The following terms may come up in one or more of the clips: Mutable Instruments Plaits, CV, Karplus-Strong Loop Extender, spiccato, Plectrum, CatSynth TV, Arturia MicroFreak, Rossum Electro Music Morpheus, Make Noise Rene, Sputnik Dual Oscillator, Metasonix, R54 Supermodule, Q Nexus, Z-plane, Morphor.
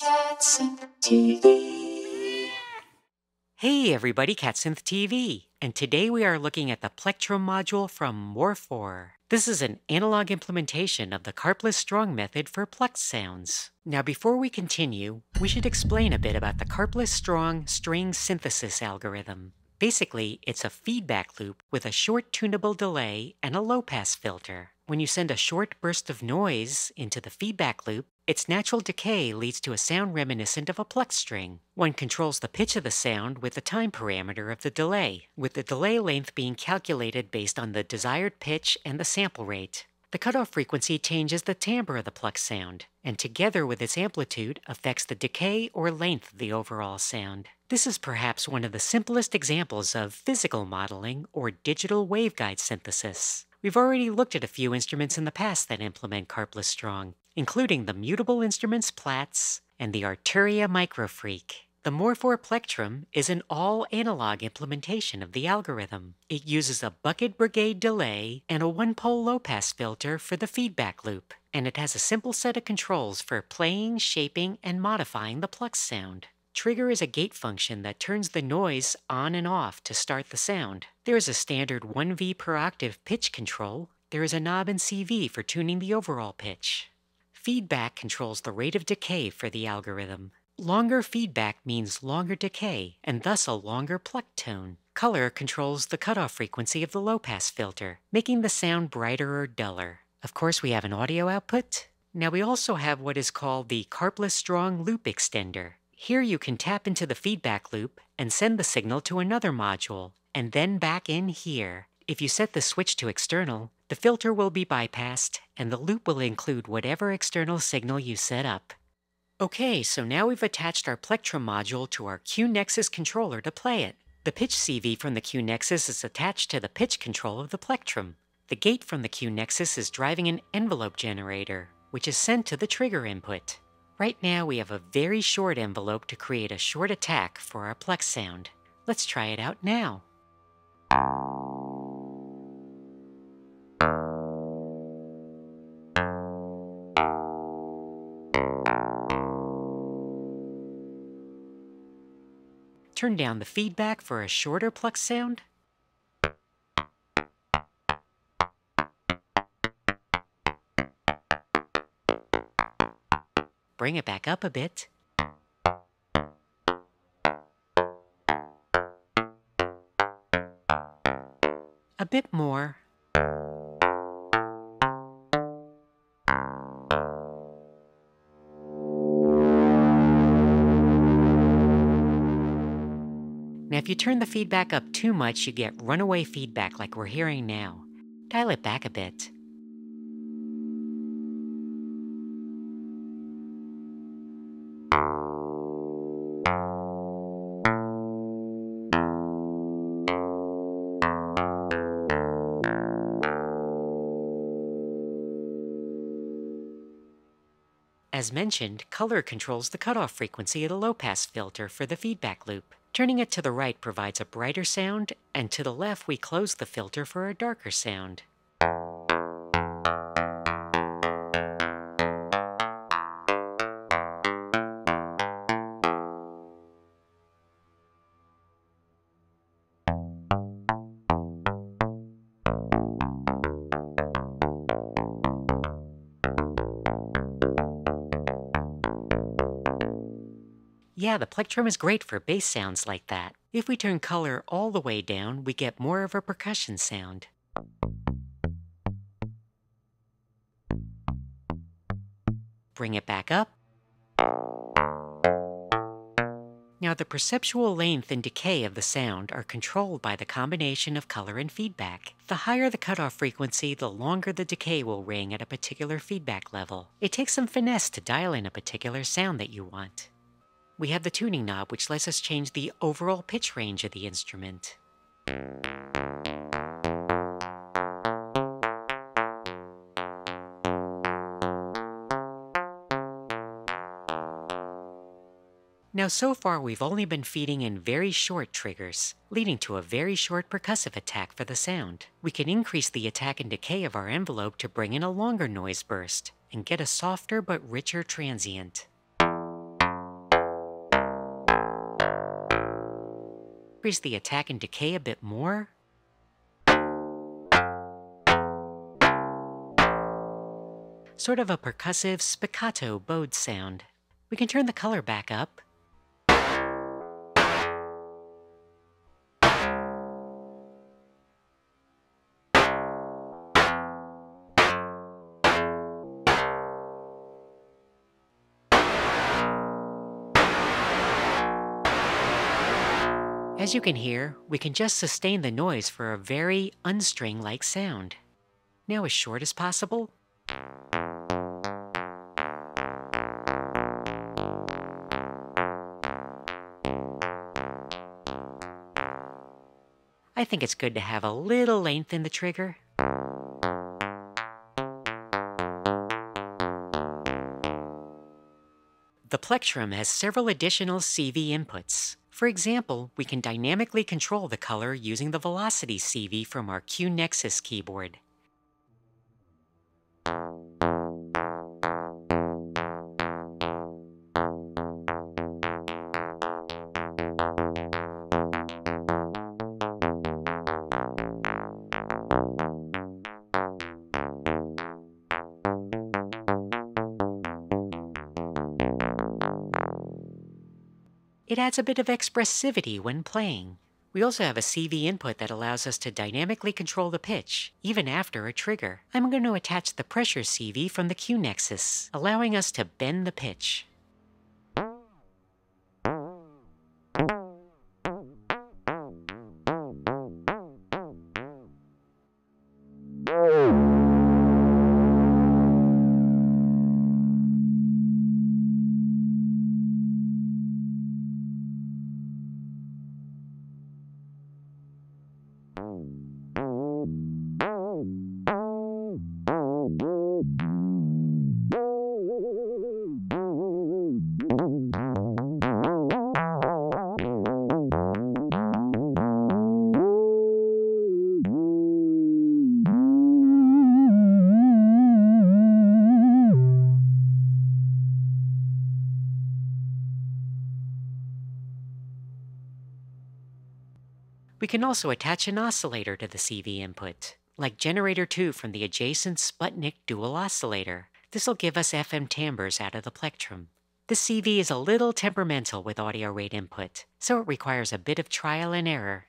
CatSynth TV. Hey everybody, CatSynth TV, and today we are looking at the Plectrum module from Morphor. This is an analog implementation of the Karplus-Strong method for Plex sounds. Now before we continue, we should explain a bit about the Karplus-Strong string synthesis algorithm. Basically, it's a feedback loop with a short tunable delay and a low-pass filter. When you send a short burst of noise into the feedback loop, its natural decay leads to a sound reminiscent of a Plex string. One controls the pitch of the sound with the time parameter of the delay, with the delay length being calculated based on the desired pitch and the sample rate. The cutoff frequency changes the timbre of the Plex sound, and together with its amplitude affects the decay or length of the overall sound. This is perhaps one of the simplest examples of physical modeling or digital waveguide synthesis. We've already looked at a few instruments in the past that implement Karplus-Strong, including the Mutable Instruments Plaits and the Arturia MicroFreak. The Morphor Plectrum is an all-analog implementation of the algorithm. It uses a bucket brigade delay and a one-pole low-pass filter for the feedback loop, and it has a simple set of controls for playing, shaping, and modifying the Plex sound. Trigger is a gate function that turns the noise on and off to start the sound. There is a standard 1V per octave pitch control. There is a knob in CV for tuning the overall pitch. Feedback controls the rate of decay for the algorithm. Longer feedback means longer decay, and thus a longer pluck tone. Color controls the cutoff frequency of the low-pass filter, making the sound brighter or duller. Of course, we have an audio output. Now we also have what is called the Karplus-Strong Loop Extender. Here you can tap into the feedback loop and send the signal to another module, and then back in here. If you set the switch to external, the filter will be bypassed, and the loop will include whatever external signal you set up. Okay, so now we've attached our Plectrum module to our Q Nexus controller to play it. The pitch CV from the Q Nexus is attached to the pitch control of the Plectrum. The gate from the Q Nexus is driving an envelope generator, which is sent to the trigger input. Right now we have a very short envelope to create a short attack for our Plex sound. Let's try it out now. Turn down the feedback for a shorter Plex sound. Bring it back up a bit. A bit more. Now, if you turn the feedback up too much, you get runaway feedback like we're hearing now. Dial it back a bit. As mentioned, color controls the cutoff frequency of the low-pass filter for the feedback loop. Turning it to the right provides a brighter sound, and to the left we close the filter for a darker sound. Yeah, the Plectrum is great for bass sounds like that. If we turn color all the way down, we get more of a percussion sound. Bring it back up. Now the perceptual length and decay of the sound are controlled by the combination of color and feedback. The higher the cutoff frequency, the longer the decay will ring at a particular feedback level. It takes some finesse to dial in a particular sound that you want. We have the tuning knob, which lets us change the overall pitch range of the instrument. Now, so far we've only been feeding in very short triggers, leading to a very short percussive attack for the sound. We can increase the attack and decay of our envelope to bring in a longer noise burst and get a softer but richer transient. increase the attack and decay a bit more. Sort of a percussive spiccato bowed sound. We can turn the color back up. As you can hear, we can just sustain the noise for a very unstring-like sound. Now as short as possible. I think it's good to have a little length in the trigger. The plectrum has several additional CV inputs. For example, we can dynamically control the color using the velocity CV from our Q Nexus keyboard. It adds a bit of expressivity when playing. We also have a CV input that allows us to dynamically control the pitch, even after a trigger. I'm going to attach the pressure CV from the Q Nexus, allowing us to bend the pitch. We can also attach an oscillator to the CV input, like Generator 2 from the adjacent Sputnik Dual Oscillator. This will give us FM timbres out of the plectrum. The CV is a little temperamental with audio rate input, so it requires a bit of trial and error.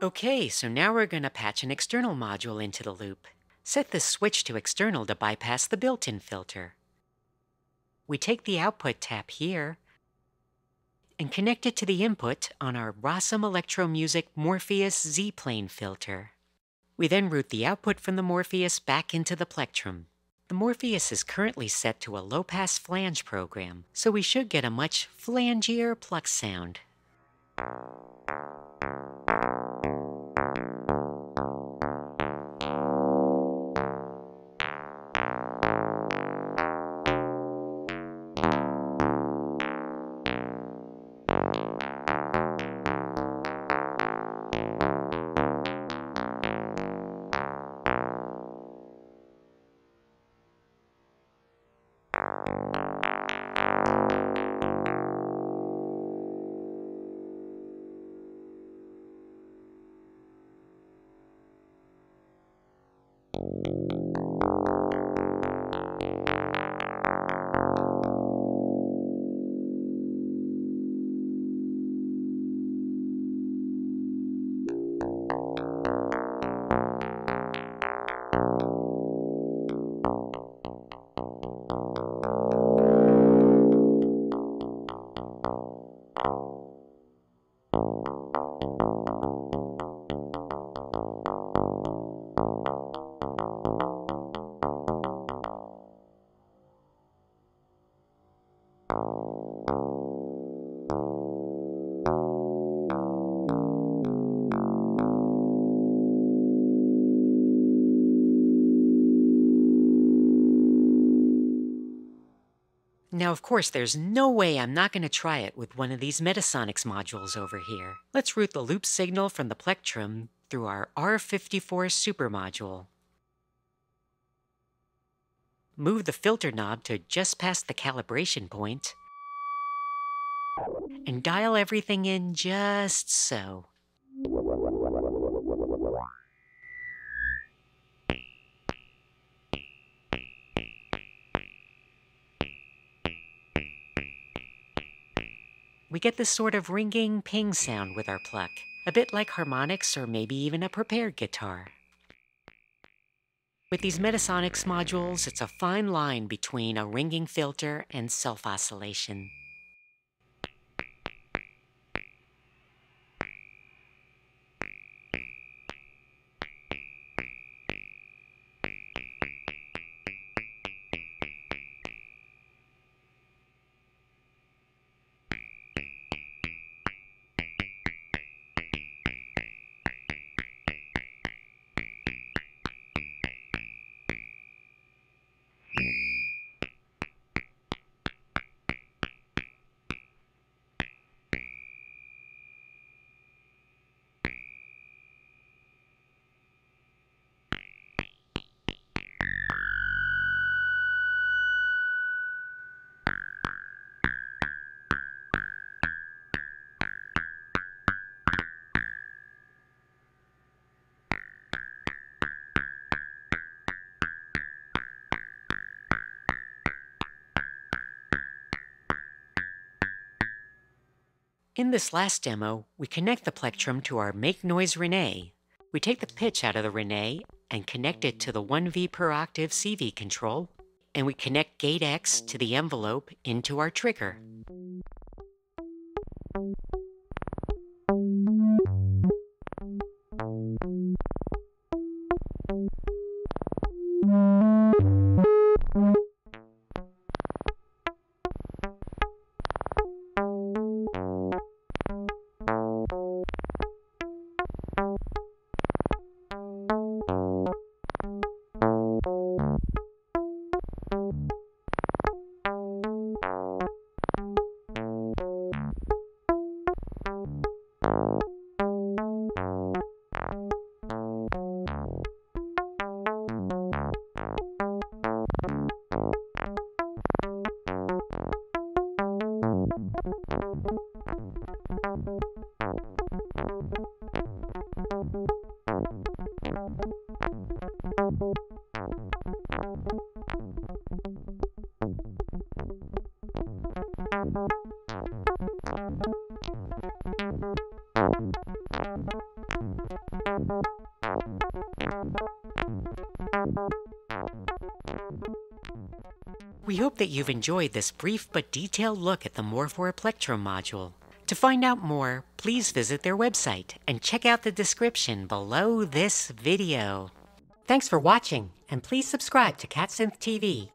Okay, so now we're going to patch an external module into the loop. Set the switch to external to bypass the built-in filter. We take the output tap here and connect it to the input on our Rossum Electro Music Morpheus Z-plane filter. We then route the output from the Morpheus back into the plectrum. The Morpheus is currently set to a low-pass flange program, so we should get a much flangier pluck sound. Now, of course, there's no way I'm not going to try it with one of these Metasonix modules over here. Let's route the loop signal from the plectrum through our R54 Supermodule. Move the filter knob to just past the calibration point. And dial everything in just so. We get this sort of ringing ping sound with our pluck, a bit like harmonics or maybe even a prepared guitar. With these Metasonix modules, it's a fine line between a ringing filter and self-oscillation. In this last demo, we connect the plectrum to our Make Noise Rene. We take the pitch out of the Rene and connect it to the 1V per octave CV control, and we connect gate X to the envelope into our trigger. We hope that you've enjoyed this brief but detailed look at the Morphor Plectrum module. To find out more, please visit their website and check out the description below this video. Thanks for watching, and please subscribe to CatSynth TV.